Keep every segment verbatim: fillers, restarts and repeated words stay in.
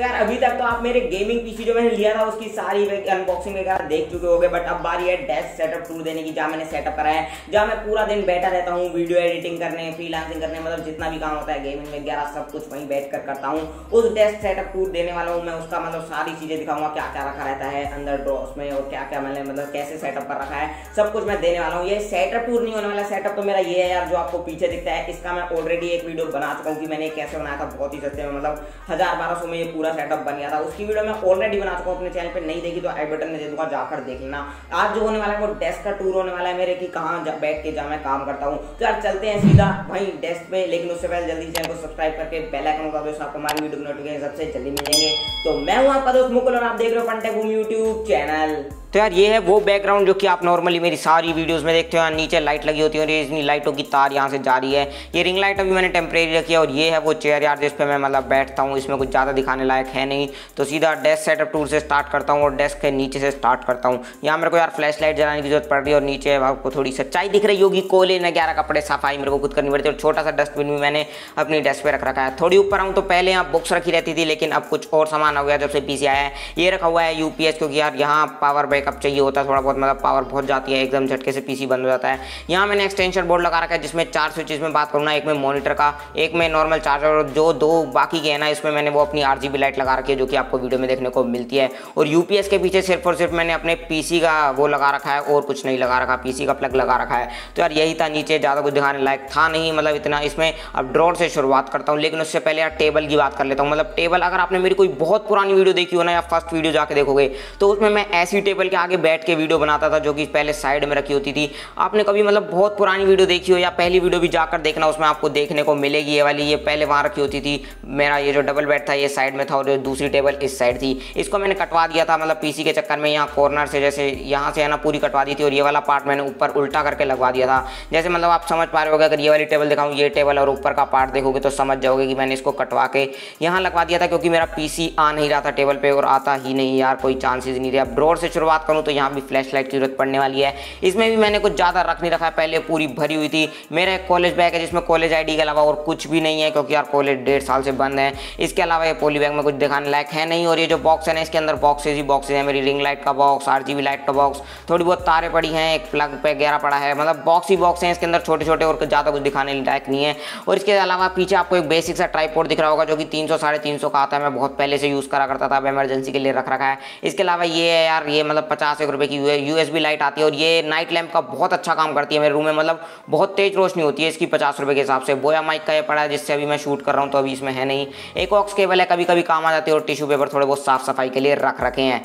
यार अभी तक तो आप मेरे गेमिंग पीसी जो मैंने लिया था उसकी सारी अनबॉक्सिंग वगैरह देख चुके होंगे, बट अब बारी है डेस्क सेटअप टूर देने की, जहाँ मैंने सेटअप कराया है, जहाँ मैं पूरा दिन बैठा रहता हूँ वीडियो एडिटिंग करने, फ्रीलांसिंग करने, मतलब जितना भी काम होता है गेमिंग वगैरह सब कुछ वहीं बैठ कर करता हूँ। उस डेस्क सेटअप टूर देने वाला हूँ मैं, उसका मतलब सारी चीज़ें दिखाऊंगा क्या क्या रखा रहता है अंदर ड्रॉस में और क्या क्या मैंने मतलब कैसे सेटअप कर रखा है, सब कुछ मैं देने वाला हूँ। ये सेटअप टूर नहीं होने वाला, सेटअप तो मेरा ये है यार जो आपको पीछे दिखता है, इसका मैं ऑलरेडी एक वीडियो बना चुका हूँ कि मैंने कैसे बनाया था बहुत ही सस्ते में, मतलब हजार बारह सौ में ये पूरा सेटअप बन गया था। उसकी वीडियो मैं ऑलरेडी बना चुका हूँ, अपने चैनल पे नहीं देखी तो आई बटन में दे दूंगा, जाकर देख लेना। आज जो होने वाला है वो डेस्क का टूर होने वाला है मेरे, कि कहाँ बैठ के जहाँ मैं काम करता हूँ। तो यार चलते हैं सीधा वहीं डेस्क में, लेकिन उससे पहले जल्दी चैनल को सब्सक्राइब करके बेल आइकन बता दो, आपको हमारी वीडियो नोटिफिकेशन सबसे जल्दी मिल जाएंगे। तो मैं हूँ आपका दोस्त मुकुल और आप देख रहे हो कंटेंट भूमि यूट्यूब चैनल। तो यार ये है वो बैकग्राउंड जो कि आप नॉर्मली मेरी सारी वीडियोस में देखते हो, यहाँ नीचे लाइट लगी होती है और ये इतनी लाइटों की तार यहाँ से जा रही है। ये रिंग लाइट अभी मैंने टेम्परेरी रखी है और ये है वो चेयर यार जिस पे मैं मतलब बैठता हूँ, इसमें कुछ ज़्यादा दिखाने लायक है नहीं। तो सीधा डेस्क सेटअप टूर से स्टार्ट करता हूँ और डेस्क के नीचे से स्टार्ट करता हूँ। यहाँ मेरे को यार फ्लैश लाइट जलाने की जरूरत पड़ रही है और नीचे आपको थोड़ी सच्चाई दिख रही होगी, कोले न ग्यारह कपड़े सफाई मेरे को खुद करनी पड़ती है और छोटा सा डस्टबिन भी मैंने अपनी डेस्क पर रख रखा है। थोड़ी ऊपर आऊँ तो पहले यहाँ बुक्स रखी रहती थी, लेकिन अब कुछ और सामान हो गया जब से पीसी आया है। ये रखा हुआ है यूपीएस, क्योंकि यार यहाँ पावर बैकअप चाहिए होता है थोड़ा बहुत, मतलब पावर बहुत जाती है, एकदम झटके से पीसी बंद हो जाता है। यहाँ मैंने एक्सटेंशन बोर्ड लगा रखा है जिसमें चार स्विचेस में बात करूँ ना, एक में मॉनिटर का, एक में नॉर्मल चार्जर और जो दो बाकी के हैं ना इसमें मैंने वो अपनी आरजीबी लाइट लगा रखी है जो कि आपको वीडियो में देखने को मिलती है। और यूपीएस के पीछे सिर्फ और सिर्फ मैंने अपने पीसी का वो लगा रखा है और कुछ नहीं लगा रखा, पीसी का प्लग लगा रखा है। तो यार यही था, नीचे ज़्यादा कुछ दिखाने लायक था नहीं मतलब इतना। इसमें अब ड्रॉर से शुरुआत करता हूँ, लेकिन उससे पहले यार टेबल की बात कर लेता हूँ। मतलब टेबल अगर आपने मेरी कोई बहुत पुरानी वीडियो देखी हो ना या फर्स्ट वीडियो जाके देखोगे तो उसमें मैं ऐसी टेबल के आगे बैठ के वीडियो बनाता था जो कि पहले साइड में रखी होती थी। आपने कभी मतलब बहुत पुरानी वीडियो देखी हो या पहली वीडियो भी जाकर देखना, उसमें आपको देखने को मिलेगी ये वाली, ये पहले वहाँ रखी होती थी। मेरा ये जो डबल बेड था ये साइड में था और जो दूसरी टेबल इस साइड थी, इसको मैंने कटवा दिया था मतलब पीसी के चक्कर में। यहाँ कॉर्नर से जैसे यहाँ से है ना पूरी कटवा दी थी और ये वाला पार्ट मैंने ऊपर उल्टा करके लगवा दिया था। जैसे मतलब आप समझ पा रहे होगे, अगर ये वाली टेबल दिखाऊँ, ये टेबल और ऊपर का पार्ट देखोगे तो समझ जाओगे कि मैंने इसको कटवा के यहाँ लगवा दिया था, क्योंकि मेरा पीसी आ नहीं रहा था टेबल पर और आता ही नहीं यार, कोई चांसेस नहीं थे। अब ड्रॉर से शुरुआत करूँ तो यहाँ भी फ्लैश लाइट की जरूरत पड़ने वाली है। इसमें भी मैंने कुछ ज़्यादा रख नहीं रखा है, पहले पूरी भरी हुई थी। मेरा एक कॉलेज बैग है जिसमें कॉलेज आईडी के अलावा और कुछ भी नहीं है, क्योंकि यार कॉलेज डेढ़ साल से बंद है। इसके अलावा ये पॉली बैग में कुछ दिखाने लायक है नहीं। और ये जो बॉक्स है ना इसके अंदर बॉक्सेज ही बॉक्सेज हैं, मेरी रिंग लाइट का बॉक्स, आरजीबी लाइट का बॉक्स, थोड़ी बहुत तारें पड़ी हैं, एक प्लग पे गहरा पड़ा है, मतलब बॉक्स ही बॉक्स हैं इसके अंदर छोटे छोटे और ज़्यादा कुछ दिखाने लायक नहीं है। और इसके अलावा पीछे आपको एक बेसिक सा ट्राइपॉड दिख रहा होगा जो कि तीन सौ साढ़े तीन सौ का आता है, मैं बहुत पहले से यूज़ करा करता था, अब इमरजेंसी के लिए रख रखा है। इसके अलावा ये है यार, ये मतलब पचास एक रुपये की यूएसबी लाइट आती है और ये नाइट लैंप का बहुत अच्छा काम करती है मेरे रूम में, मतलब बहुत तेज रोशनी होती है इसकी पचास रुपये के हिसाब से। बोया माइक का ये पड़ा है जिससे अभी मैं शूट कर रहा हूँ तो अभी इसमें है नहीं। एक ऑक्स केबल है, कभी कभी काम आ जाती है और टिश्यू पेपर थोड़े बहुत साफ सफाई के लिए रख रखे हैं।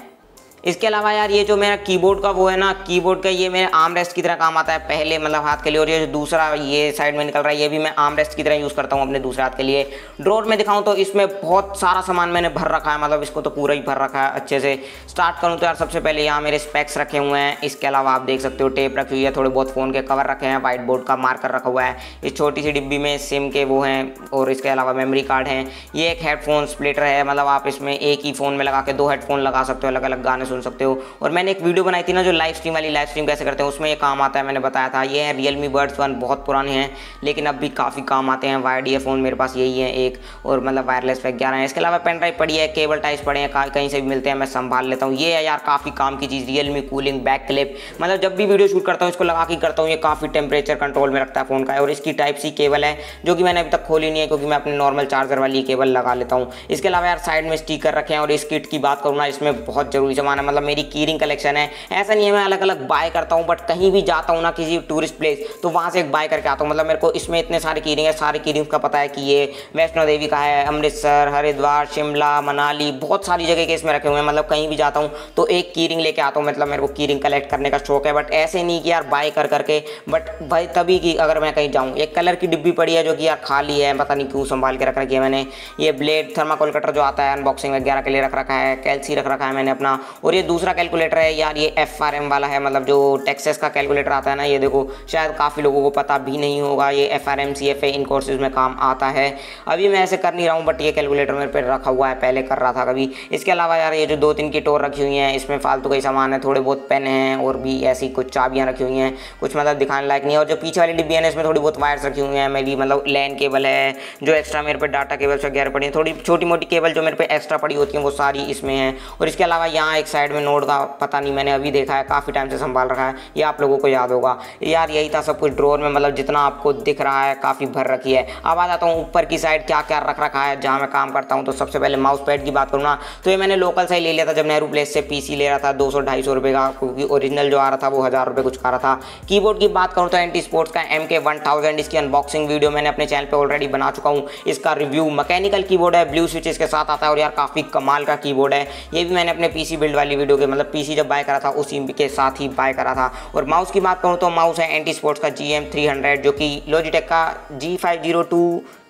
इसके अलावा यार ये जो मेरा कीबोर्ड का वो है ना, कीबोर्ड का ये मेरे आर्म रेस्ट की तरह काम आता है पहले मतलब हाथ के लिए, और ये जो दूसरा ये साइड में निकल रहा है ये भी मैं आर्म रेस्ट की तरह यूज़ करता हूँ अपने दूसरे हाथ के लिए। ड्रॉर में दिखाऊँ तो इसमें बहुत सारा सामान मैंने भर रखा है, मतलब इसको तो पूरा ही भर रखा है। अच्छे से स्टार्ट करूँ तो यार सबसे पहले यहाँ मेरे स्पेक्स रखे हुए हैं, इसके अलावा आप देख सकते हो टेप रखी हुई है, थोड़े बहुत फ़ोन के कवर रखे हैं, व्हाइट बोर्ड का मार्कर रखा हुआ है, इस छोटी सी डिब्बी में सिम के वो हैं, और इसके अलावा मेमोरी कार्ड हैं। ये एक हेडफोन स्प्लिटर है, मतलब आप इसमें एक ही फ़ोन में लगा के दो हेडफोन लगा सकते हो, अलग अलग गाने सुन सकते हो। और मैंने एक वीडियो बनाई थी ना जो लाइव स्ट्रीम वाली, लाइव स्ट्रीम कैसे करते हैं उसमें ये काम आता है, मैंने बताया था। ये है Realme Buds वन, बहुत पुराने हैं लेकिन अब भी काफ़ी काम आते हैं। वायर्ड ईयरफोन मेरे पास यही है एक, और मतलब वायरलेस पे ग्यारह है। इसके अलावा पेन ड्राइव पड़ी है, केबल टाइप्स पड़े हैं, कहीं से भी मिलते हैं मैं संभाल लेता हूँ। ये है यार काफ़ी काम की चीज़, Realme कूलिंग बैक क्लिप, मतलब जब भी वीडियो शूट करता हूँ इसको लगा के करता हूँ, ये काफ़ी टेम्परेचर कंट्रोल में रखता है फ़ोन का। और इसकी टाइप सी केबल है जो कि मैंने अभी तक खोली नहीं है, क्योंकि मैं अपने नॉर्मल चार्जर वाली केबल लगा लेता हूँ। इसके अलावा यार साइड में स्टीकर रखे हैं। और इस किट की बात करूँ ना, इसमें बहुत ज़रूरी सामान है, मतलब मेरी कीरिंग कलेक्शन है। ऐसा नहीं है मैं अलग अलग बाय करता हूँ, बट कहीं भी जाता हूँ ना किसी टूरिस्ट प्लेस तो वहाँ से एक बाय करके आता हूँ। मतलब मेरे को इसमें इतने सारे कीरिंग है, सारे कीरिंग का पता है कि ये वैष्णो देवी का है, अमृतसर, हरिद्वार, शिमला, मनाली, बहुत सारी जगह के इसमें रखे हुए हैं। मतलब कहीं भी जाता हूँ तो एक कीरिंग लेके आता हूँ, मतलब मेरे को कीरिंग कलेक्ट करने का शौक है, बट ऐसे नहीं कि यार बाय कर करके, बट भाई तभी कि अगर मैं कहीं जाऊँ। एक कलर की डिब्बी पड़ी है जो कि यार खाली है, पता नहीं क्यों संभाल के रख रखी है मैंने। ये ब्लेड थर्माकोल कटर जो आता है अनबॉक्सिंग वगैरह के लिए रख रखा है, कैल्सी रख रखा है मैंने अपना। और ये दूसरा कैलकुलेटर है यार, ये एफ आर एम वाला है, मतलब जो टैक्सेस का कैलकुलेटर आता है ना, ये देखो शायद काफ़ी लोगों को पता भी नहीं होगा, ये F R M C F A इन कोर्सेज में काम आता है। अभी मैं ऐसे कर नहीं रहा हूँ, बट ये कैलकुलेटर मेरे पे रखा हुआ है, पहले कर रहा था कभी। इसके अलावा यार ये जो दो तीन की टोर रखी हुई हैं, इसमें फालतू कई सामान है, थोड़े बहुत पेन हैं और भी ऐसी कुछ चाबियाँ रखी हुई हैं, कुछ मतलब दिखाने लायक नहीं है। और जो पीछे वाली डिब्बियाँ हैं इसमें थोड़ी बहुत वायर्स रखी हुई हैं मेरी, मतलब लैन केबल है, जो एक्स्ट्रा मेरे पे डाटा केबल्स वगैरह पड़ी हैं, थोड़ी छोटी मोटी केबल जो मेरे पे एक्स्ट्रा पड़ी होती हैं वो सारी इसमें है। और इसके अलावा यहाँ एक साइड में नोड का पता नहीं, मैंने अभी देखा है, काफ़ी टाइम से संभाल रखा है, ये आप लोगों को याद होगा। यार यही था सब कुछ ड्रोर में, मतलब जितना आपको दिख रहा है काफ़ी भर रखी है। अब आ जाता हूँ ऊपर की साइड क्या क्या रख रखा है जहाँ मैं काम करता हूँ। तो सबसे पहले माउस पैड की बात करूँ ना, तो ये मैंने लोकल से ही ले लिया था जब नेहरू प्लेस से पीसी ले रहा था, दो सौ ढाई सौ रुपये का, क्योंकि ओरिजिनल जो आ रहा था वो हज़ार रुपये कुछ का रहा था। कीबोर्ड की बात करूँ तो एंटी स्पोर्ट्स का एम के वन थाउजेंड, इसकी अनबॉक्सिंग वीडियो मैंने अपने चैनल पे ऑलरेडी बना चुका हूँ, इसका रिव्यू। मैकेनिकल कीबोर्ड है, ब्लू स्विच इसके साथ आता है और यार काफ़ी कमाल का कीबोर्ड है। ये भी मैंने अपने पीसी बिल्ड वाली वीडियो के, मतलब पीसी जब बाय करा था उसी के साथ ही बाय करा था। और माउस की बात करूँ तो माउस है एंटी स्पोर्ट्स का जी एम थ्री हंड्रेड, जो कि लॉजिटेक का जी फाइव जीरो टू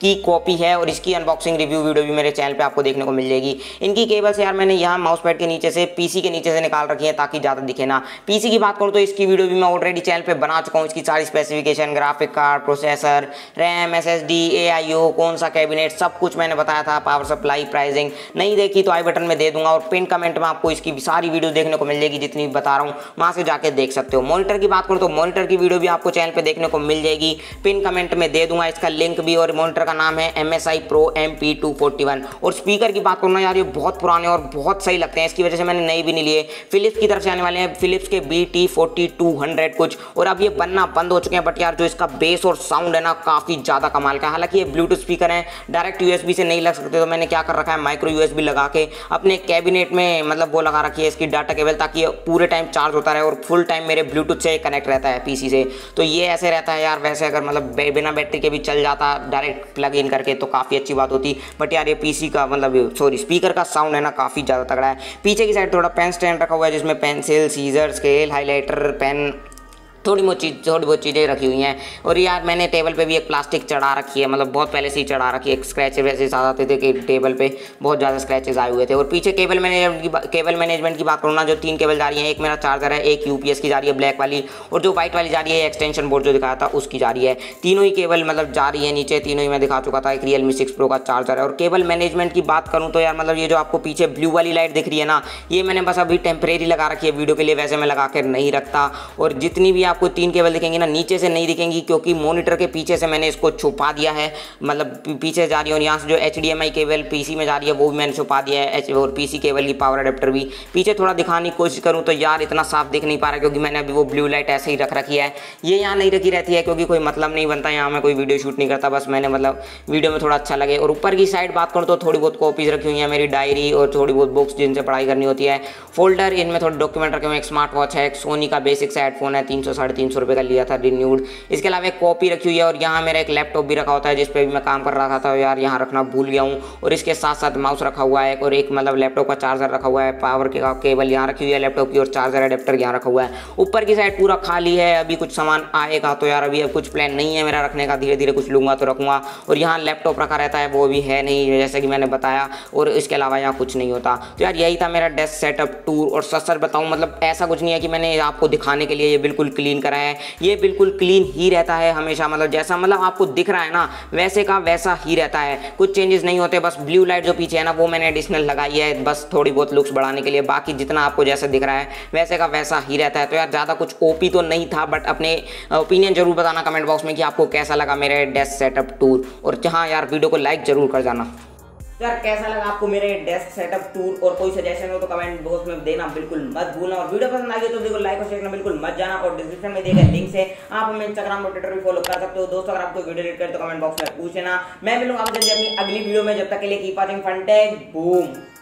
की कॉपी है, और इसकी अनबॉक्सिंग रिव्यू वीडियो भी मेरे चैनल पे आपको देखने को मिल जाएगी। इनकी केबल्स यार मैंने यहाँ माउस पैड के नीचे से, पीसी के नीचे से निकाल रखी है ताकि ज़्यादा दिखे ना। पीसी की बात करूँ तो इसकी वीडियो भी मैं ऑलरेडी चैनल पे बना चुका हूँ, इसकी सारी specification, graphic card, processor, RAM, S S D, A I O, कौन सा कैबिनेट, सब कुछ मैंने बताया था, पावर सप्लाई, प्राइसिंग। नहीं देखी तो आई बटन में दे दूंगा और पिन कमेंट में आपको इसकी सारी वीडियो देखने को मिल जाएगी, जितनी बता रहा हूँ वहाँ से जाके देख सकते हो। मॉनिटर की बात करूँ तो मॉनिटर की वीडियो भी आपको चैनल पर देखने को मिल जाएगी, पिन कमेंट में दे दूंगा इसका लिंक भी। और मॉनिटर का नाम है M S I Pro M P two forty one. और स्पीकर की बात करना यार, ये बहुत पुराने और बहुत सही लगते हैं, इसकी वजह से मैंने नए भी नहीं लिए, फिलिप्स की तरफ से आने वाले हैं, फिलिप्स के B T forty two hundred कुछ। और अब ये बनना बंद हो चुके हैं, बट यार जो इसका बेस और साउंड है ना, काफ़ी ज़्यादा कमाल का है। हालांकि ये ब्लूटूथ स्पीकर है, डायरेक्ट यूएसबी से नहीं लग सकते, तो मैंने क्या कर रखा है, माइक्रो यूएसबी लगा के अपने कैबिनेट में, मतलब वो लगा रखी है इसकी डाटा केबल, ताकि पूरे टाइम चार्ज होता रहे और फुल टाइम मेरे ब्लूटूथ से कनेक्ट रहता है पीसी से। तो ये ऐसे रहता है यार, वैसे अगर मतलब बिना बैटरी के भी चल जाता डायरेक्ट प्लग इन करके तो काफ़ी अच्छी बात होती। बट यार ये पीसी का मतलब सॉरी स्पीकर का साउंड है ना, काफ़ी ज़्यादा तगड़ा है। पीछे की साइड थोड़ा पेन स्टैंड रखा हुआ है, जिसमें pencil, scissor, scale, highlighter, pen, थोड़ी बहुत चीज थोड़ी बहुत चीज़ें रखी हुई हैं। और यार मैंने टेबल पे भी एक प्लास्टिक चढ़ा रखी है, मतलब बहुत पहले से ही चढ़ा रखी है, स्क्रैचेस वैसे ज़्यादा आते थे कि टेबल पे बहुत ज़्यादा स्क्रैचेस आए हुए थे। और पीछे केबल मैनेजमेंट केबल मैनेजमेंट की बात करूँ ना, जो तीन केबल जा रही है, एक मेरा चार्जर है, एक यूपीएस की जा रही है ब्लैक वाली, और जो व्हाइट वाली जा रही है एक्सटेंशन बोर्ड जो दिखाया था उसकी जा रही है। तीनों ही केबल मतलब जा रही है नीचे, तीनों ही मैं दिखा चुका था। एक रियलमी सिक्स प्रो का चार्जर है। और केबल मैनेजमेंट की बात करूँ तो यार मतलब ये जो आपको पीछे ब्लू वाली लाइट दिख रही है ना, ये मैंने बस अभी टेम्परेरी लगा रखी है वीडियो के लिए, वैसे मैं लगा कर नहीं रखता। और जितनी भी आपको तीन केबल दिखेंगी ना, नीचे से नहीं दिखेंगी, क्योंकि मॉनिटर के पीछे से मैंने इसको छुपा दिया है, मतलब पीछे जा रही है। और यहाँ से जो H D M I cable PC में जा रही है वो भी मैंने छुपा दिया है, एच और पीसी केबल की पावर अडेप्टर भी। पीछे थोड़ा दिखाने की कोशिश करूँ तो यार इतना साफ दिख नहीं पा रहा, क्योंकि मैंने अभी वो ब्लू लाइट ऐसे ही रख रखी है, ये यहाँ नहीं रखी रहती है, क्योंकि कोई मतलब नहीं बनता, यहाँ मैं कोई वीडियो शूट नहीं करता, बस मैंने मतलब वीडियो में थोड़ा अच्छा लगे। और ऊपर की साइड बात करूँ तो थोड़ी बहुत कॉपीज रखी हुई है मेरी, डायरी और थोड़ी बहुत बुक्स जिनसे पढ़ाई करनी होती है, फोल्डर, इनमें थोड़े डॉक्यूमेंट रखे हुए, एक स्मार्ट वॉच है, एक सोनी का बेसिक सा हेडफोन है, तीन सौ साढ़े तीन सौ रुपये का लिया था रिन्यूड। इसके अलावा एक कॉपी रखी हुई है। और यहाँ मेरा एक लैपटॉप भी रखा होता है, जिस पे भी मैं काम कर रहा था, यार यहाँ रखना भूल गया हूँ। और इसके साथ साथ माउस रखा हुआ है, और एक मतलब लैपटॉप का चार्जर रखा हुआ है, पावर के केबल यहाँ रखी हुई है लैपटॉप की, और चार्जर अडेप्टर यहाँ रखा हुआ है। ऊपर की साइड पूरा खाली है, अभी कुछ सामान आएगा तो यार अभी कुछ प्लान नहीं है मेरा रखने का, धीरे धीरे कुछ लूँगा तो रखूँगा। और यहाँ लैपटॉप रखा रहता है, वो भी है नहीं जैसे कि मैंने बताया। और इसके अलावा यहाँ कुछ नहीं होता। तो यार यही था मेरा डेस्क सेटअप टूर। और सस्तर बताऊँ मतलब ऐसा कुछ नहीं है कि मैंने आपको दिखाने के लिए ये बिल्कुल क्लीन करा है, ये बिल्कुल क्लीन ही रहता है हमेशा, मतलब जैसा मतलब आपको दिख रहा है ना वैसे का वैसा ही रहता है, कुछ चेंजेस नहीं होते। बस ब्लू लाइट जो पीछे है ना वो मैंने एडिशनल लगाई है, बस थोड़ी बहुत लुक्स बढ़ाने के लिए, बाकी जितना आपको जैसा दिख रहा है वैसे का वैसा ही रहता है। तो यार ज़्यादा कुछ ओपी तो नहीं था, बट अपने ओपिनियन जरूर बताना कमेंट बॉक्स में कि आपको कैसा लगा मेरे डेस्क सेटअप टूर। और जहाँ यार वीडियो को लाइक जरूर कर जाना। यार कैसा लगा आपको मेरे डेस्क सेटअप टूर, और कोई सजेशन हो तो कमेंट बॉक्स में देना बिल्कुल मत भूलना। और वीडियो पसंद आ गई तो देखो लाइक और शेयर करना बिल्कुल मत जाना। और डिस्क्रिप्शन में दिए गए लिंक से आप हमें इंस्टाग्राम और ट्विटर भी फॉलो कर सकते हो। दोस्तों अगर आपको वीडियो रिलेट करे तो कमेंट बॉक्स में पूछना, मैं मिलूंगा आपसे अपनी अगली वीडियो में। जब तक के लिए keep watching Fun Tech, boom.